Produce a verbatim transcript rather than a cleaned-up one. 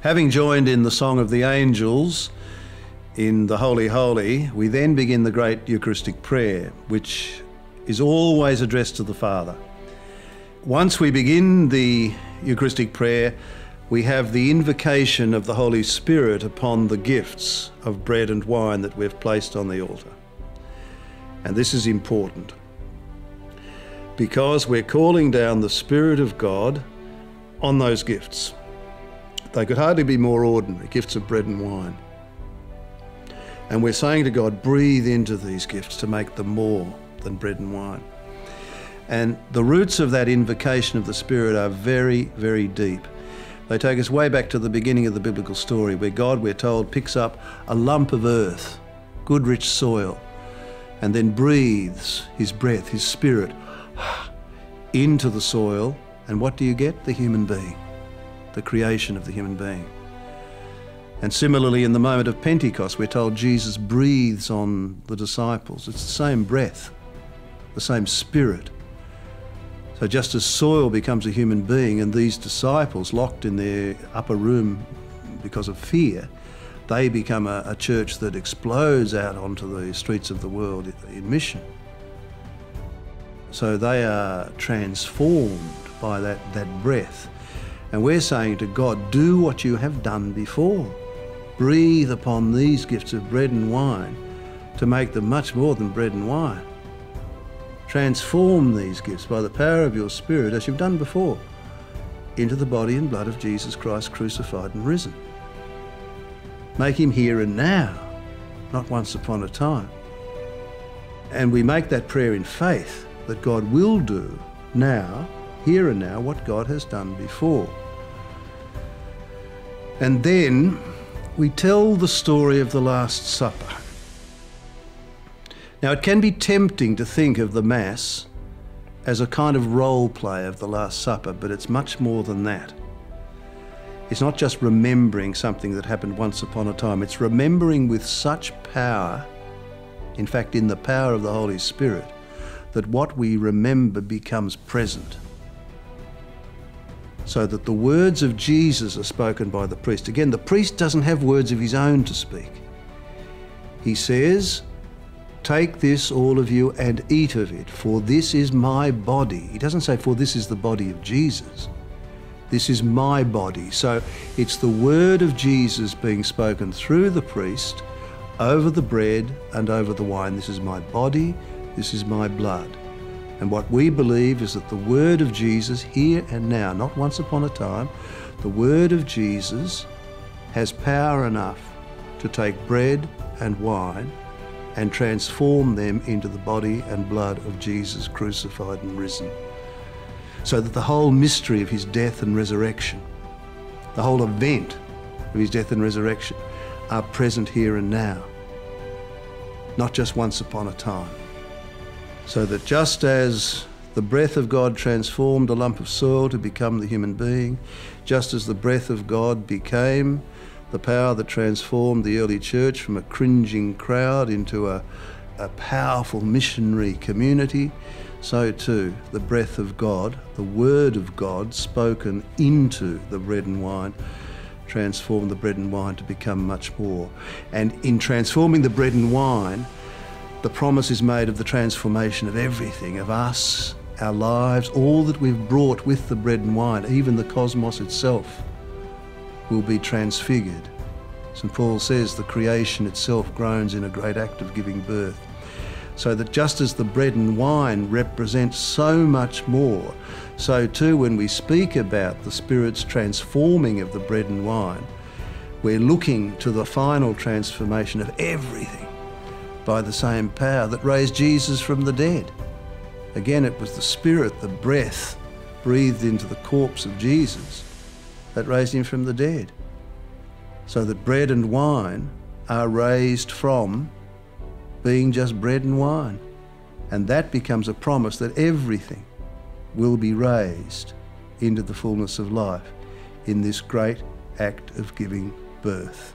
Having joined in the Song of the Angels, in the Holy Holy, we then begin the great Eucharistic prayer, which is always addressed to the Father. Once we begin the Eucharistic prayer, we have the invocation of the Holy Spirit upon the gifts of bread and wine that we've placed on the altar. And this is important, because we're calling down the Spirit of God on those gifts. They could hardly be more ordinary, gifts of bread and wine. And we're saying to God, breathe into these gifts to make them more than bread and wine. And the roots of that invocation of the Spirit are very, very deep. They take us way back to the beginning of the biblical story, where God, we're told, picks up a lump of earth, good rich soil, and then breathes his breath, his Spirit, into the soil, and what do you get? The human being, the creation of the human being. And similarly, in the moment of Pentecost, we're told Jesus breathes on the disciples. It's the same breath, the same Spirit. So just as soil becomes a human being, and these disciples, locked in their upper room because of fear, they become a, a church that explodes out onto the streets of the world in mission. So they are transformed by that, that breath. And we're saying to God, do what you have done before. Breathe upon these gifts of bread and wine to make them much more than bread and wine. Transform these gifts by the power of your Spirit, as you've done before, into the body and blood of Jesus Christ, crucified and risen. Make him here and now, not once upon a time. And we make that prayer in faith that God will do now, here and now, what God has done before. And then we tell the story of the Last Supper. Now, it can be tempting to think of the Mass as a kind of role play of the Last Supper, but it's much more than that. It's not just remembering something that happened once upon a time. It's remembering with such power, in fact, in the power of the Holy Spirit, that what we remember becomes present. So that the words of Jesus are spoken by the priest. Again, the priest doesn't have words of his own to speak. He says, "Take this, all of you, and eat of it, for this is my body." He doesn't say, "For this is the body of Jesus." This is my body. So it's the word of Jesus being spoken through the priest over the bread and over the wine. This is my body, this is my blood. And what we believe is that the word of Jesus here and now, not once upon a time, the word of Jesus has power enough to take bread and wine and transform them into the body and blood of Jesus crucified and risen. So that the whole mystery of his death and resurrection, the whole event of his death and resurrection, are present here and now, not just once upon a time. So that just as the breath of God transformed a lump of soil to become the human being, just as the breath of God became the power that transformed the early church from a cringing crowd into a, a powerful missionary community, so too, the breath of God, the word of God spoken into the bread and wine, transformed the bread and wine to become much more. And in transforming the bread and wine, the promise is made of the transformation of everything, of us, our lives, all that we've brought with the bread and wine, even the cosmos itself will be transfigured. Saint Paul says the creation itself groans in a great act of giving birth. So that just as the bread and wine represent so much more, so too when we speak about the Spirit's transforming of the bread and wine, we're looking to the final transformation of everything by the same power that raised Jesus from the dead. Again, it was the Spirit, the breath breathed into the corpse of Jesus that raised him from the dead. So that bread and wine are raised from being just bread and wine. And that becomes a promise that everything will be raised into the fullness of life in this great act of giving birth.